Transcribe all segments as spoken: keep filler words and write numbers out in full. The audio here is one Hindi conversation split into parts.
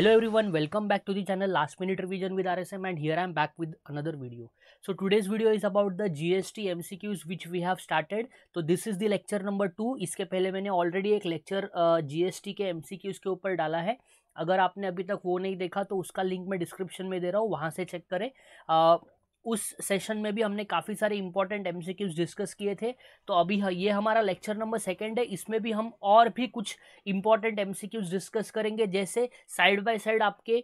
Hello everyone, welcome back to the channel Last Minute Revision with R S M, and here I am back with another video. So today's video is about the G S T M C Qs which we have started. So this is the lecture number two. इसके पहले मैंने already एक lecture G S T के M C Qs के ऊपर डाला है. अगर आपने अभी तक वो नहीं देखा तो उसका लिंक मैं डिस्क्रिप्शन में दे रहा हूँ, वहाँ से चेक करें. उस सेशन में भी हमने काफ़ी सारे इंपॉर्टेंट एमसीक्यूज डिस्कस किए थे. तो अभी ये हमारा लेक्चर नंबर सेकंड है, इसमें भी हम और भी कुछ इंपॉर्टेंट एमसीक्यूज डिस्कस करेंगे, जैसे साइड बाय साइड आपके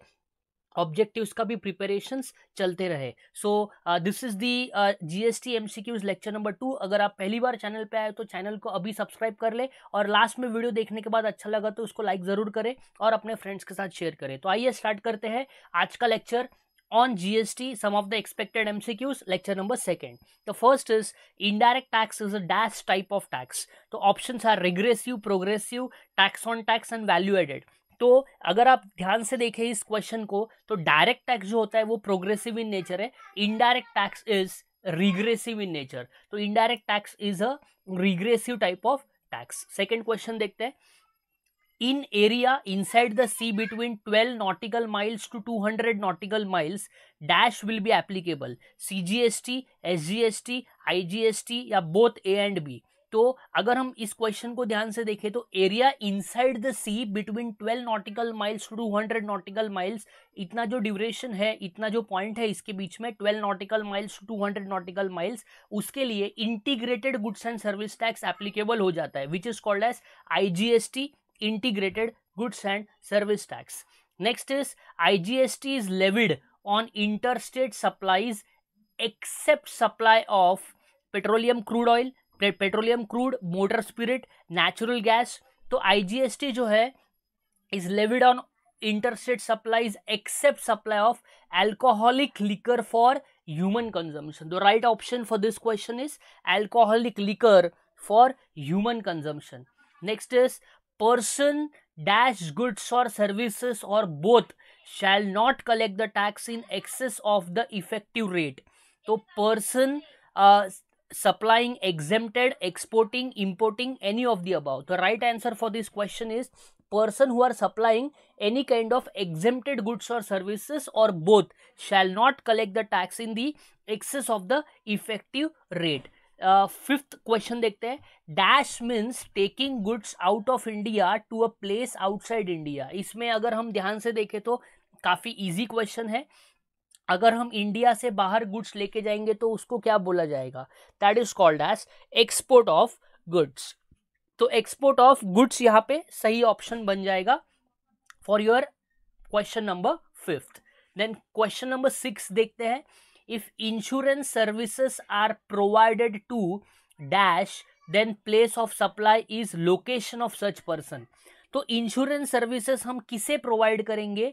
ऑब्जेक्टिव्स का भी प्रिपरेशंस चलते रहे. So this is the GST MCQs lecture number two. अगर आप पहली बार चैनल पे आए तो चैनल को अभी सब्सक्राइब कर ले, और लास्ट में वीडियो देखने के बाद अच्छा लगा तो उसको लाइक ज़रूर करें और अपने फ्रेंड्स के साथ शेयर करें. तो आइए स्टार्ट करते हैं आज का lecture on G S T, some of the expected M C Qs, lecture number second. The first is indirect tax is a dash type of tax. तो options are regressive, progressive, tax on tax and value added. तो अगर आप ध्यान से देखें इस क्वेश्चन को, तो डायरेक्ट टैक्स जो होता है वो प्रोग्रेसिव इन नेचर है, indirect tax is regressive in nature. तो indirect tax is a regressive type of tax. Second question देखते हैं. In area inside the sea between twelve nautical miles to two hundred nautical miles, dash will be applicable. C G S T, S G S T, I G S T या both A and B. तो अगर हम इस क्वेश्चन को ध्यान से देखें तो area inside the sea between twelve nautical miles to hundred nautical miles, इतना जो ड्यूरेशन है, इतना जो पॉइंट है इसके बीच में twelve nautical miles to hundred nautical miles, उसके लिए integrated goods and service tax applicable हो जाता है, which is called as I G S T, Integrated Goods and Service Tax. Next is I G S T is levied on interstate supplies except supply of petroleum crude oil, petroleum crude, motor spirit, natural gas. तो I G S T जो है is levied on interstate supplies except supply of alcoholic liquor for human consumption. The right option for this question is alcoholic liquor for human consumption. Next is person dash goods or services or both shall not collect the tax in excess of the effective rate. तो person uh, supplying, exempted, exporting, importing, any of the above. The right answer for this question is person who are supplying any kind of exempted goods or services or both shall not collect the tax in the excess of the effective rate. Fifth uh, question देखते हैं. Dash means taking goods out of India to a place outside India. इसमें अगर हम ध्यान से देखें तो काफ़ी इजी क्वेश्चन है. अगर हम इंडिया से बाहर गुड्स लेके जाएंगे तो उसको क्या बोला जाएगा, that is called as export of goods. तो एक्सपोर्ट ऑफ गुड्स यहाँ पे सही ऑप्शन बन जाएगा for your question number fifth. Then question number six देखते हैं. If insurance services are provided to dash, then place of supply is location of such person. तो insurance services हम किसे provide करेंगे,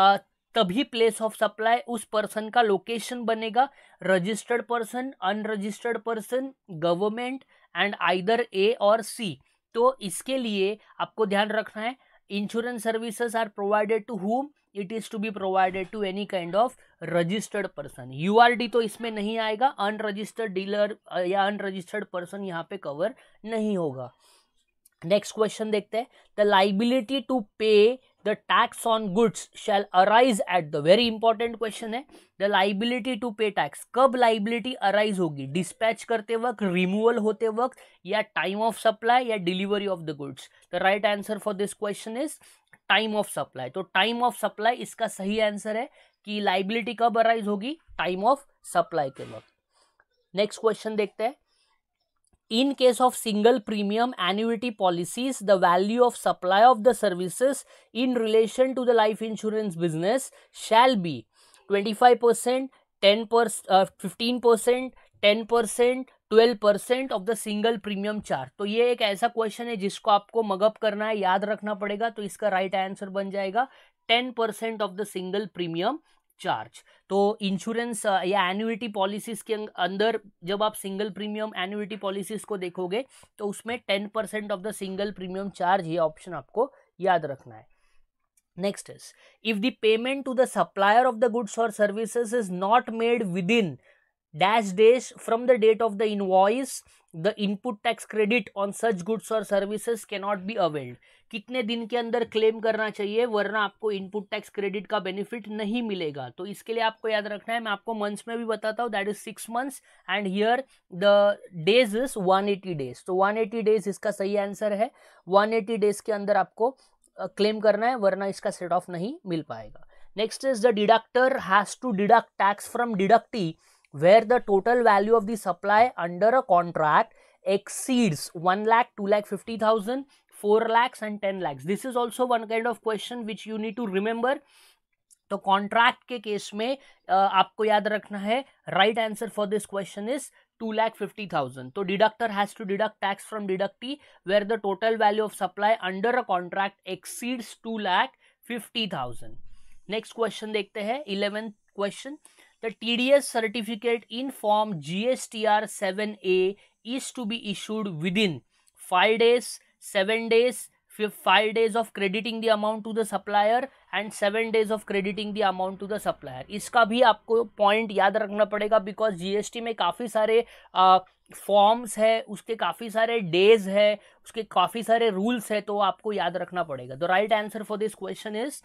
uh, तभी place of supply उस person का location बनेगा. Registered person, unregistered person, government and either A or C. तो इसके लिए आपको ध्यान रखना है insurance services are provided to whom? It is to be provided to any kind of registered person. U R D तो इसमें नहीं आएगा, unregistered dealer या unregistered person यहाँ पे cover नहीं होगा. Next question देखते हैं. The liability to pay the tax on goods shall arise at the, very important question है. The liability to pay tax, कब liability arise होगी, dispatch करते वक्त, removal होते वक्त, या time of supply या delivery of the goods. The right answer for this question is time of supply. तो टाइम ऑफ सप्लाई इसका सही आंसर है कि लाइबिलिटी कब अराइज होगी, टाइम ऑफ सप्लाई के वक्त. नेक्स्ट क्वेश्चन देखते हैं. In case of single premium annuity policies the value of supply of the services in relation to the life insurance business shall be twenty five percent, ten percent, fifteen percent, ten percent, twelve percent of the single premium charge. तो ये एक ऐसा क्वेश्चन है जिसको आपको मगअप करना है, याद रखना पड़ेगा. तो इसका राइट right आंसर बन जाएगा ten percent of the single premium charge. तो इंश्योरेंस या एन्युटी पॉलिसीज के अंदर जब आप सिंगल प्रीमियम एन्युटी पॉलिसीज को देखोगे तो उसमें ten percent of the single premium charge, ये ऑप्शन आपको याद रखना है. Next is if the payment to the supplier of the goods और services is not made within dash days from the date of the invoice, the input tax credit on such goods or services cannot be availed. कितने दिन के अंदर क्लेम करना चाहिए, वरना आपको इनपुट टैक्स क्रेडिट का बेनिफिट नहीं मिलेगा. तो इसके लिए आपको याद रखना है, मैं आपको मंथ्स में भी बताता हूँ, that is six months and here the days is one eighty days. तो वन एटी डेज इसका सही आंसर है. वन एटी डेज के अंदर आपको क्लेम करना है, वरना इसका सेट ऑफ नहीं मिल पाएगा. Next is the deductor has to deduct tax from deductee where the total value of the supply under a contract exceeds one lakh, two lakh fifty thousand, four lakhs and ten lakhs. This is also one kind of question which you need to remember. तो कॉन्ट्रैक्ट के केस में आपको याद रखना है, right answer for this question is two lakh fifty thousand. तो deductor has to deduct tax from deductee where the total value of supply under a contract exceeds two lakh fifty thousand. Next question देखते हैं, eleventh question. The T D S certificate in form G S T R seven A is to be issued within five days, seven days, five days of crediting the amount to the supplier and seven days of crediting the amount to the supplier. इसका भी आपको point याद रखना पड़ेगा, because G S T में काफ़ी सारे uh, फॉर्म्स है, उसके काफ़ी सारे डेज है, उसके काफ़ी सारे रूल्स है, तो आपको याद रखना पड़ेगा. The right answer for this question is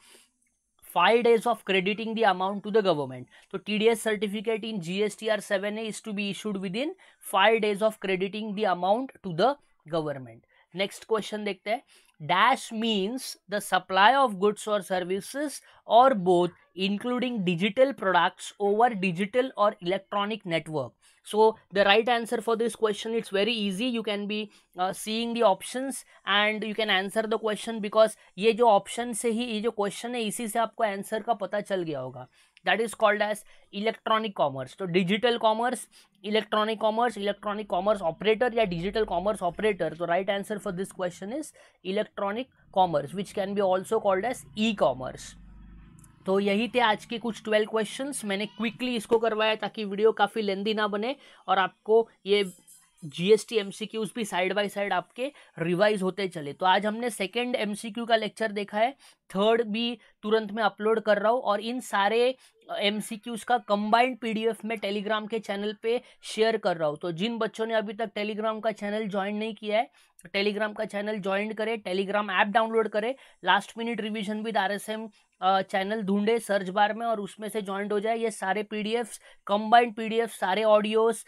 five days of crediting the amount to the government. So T D S certificate in G S T R seven A is to be issued within five days of crediting the amount to the government. Next question देखते हैं. Dash means the supply of goods or services or both, including digital products over digital or electronic network. So the right answer for this question, it's very easy. You can be uh, seeing the options and you can answer the question, because ये जो option से ही, ये जो question है, इसी से आपको answer का पता चल गया होगा. That is called as electronic commerce. तो digital commerce, electronic commerce, electronic commerce operator या digital commerce operator. तो right answer for this question is electronic commerce, which can be also called as e-commerce. तो यही थे आज के कुछ ट्वेल्व क्वेश्चंस. मैंने क्विकली इसको करवाया ताकि वीडियो काफ़ी लेंदी ना बने और आपको ये जीएसटी एमसीक्यूज भी साइड बाय साइड आपके रिवाइज होते चले. तो आज हमने सेकंड एमसीक्यू का लेक्चर देखा है, थर्ड भी तुरंत मैं अपलोड कर रहा हूँ, और इन सारे एमसीक्यूज का कंबाइंड पीडीएफ में टेलीग्राम के चैनल पे शेयर कर रहा हूँ. तो जिन बच्चों ने अभी तक टेलीग्राम का चैनल ज्वाइन नहीं किया है, टेलीग्राम का चैनल ज्वाइन करें, टेलीग्राम ऐप डाउनलोड करें, last minute revision with RSM channel ढूंढे सर्च बार में और उसमें से ज्वाइंट हो जाए. ये सारे पीडीएफ्स, कंबाइंड पीडीएफ, सारे ऑडियोस,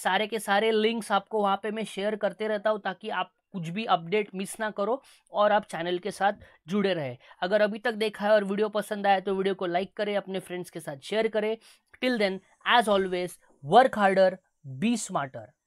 सारे के सारे लिंक्स आपको वहाँ पे मैं शेयर करते रहता हूँ ताकि आप कुछ भी अपडेट मिस ना करो और आप चैनल के साथ जुड़े रहे. अगर अभी तक देखा है और वीडियो पसंद आया तो वीडियो को लाइक करें, अपने फ्रेंड्स के साथ शेयर करें. Till then, as always, work harder, be smarter.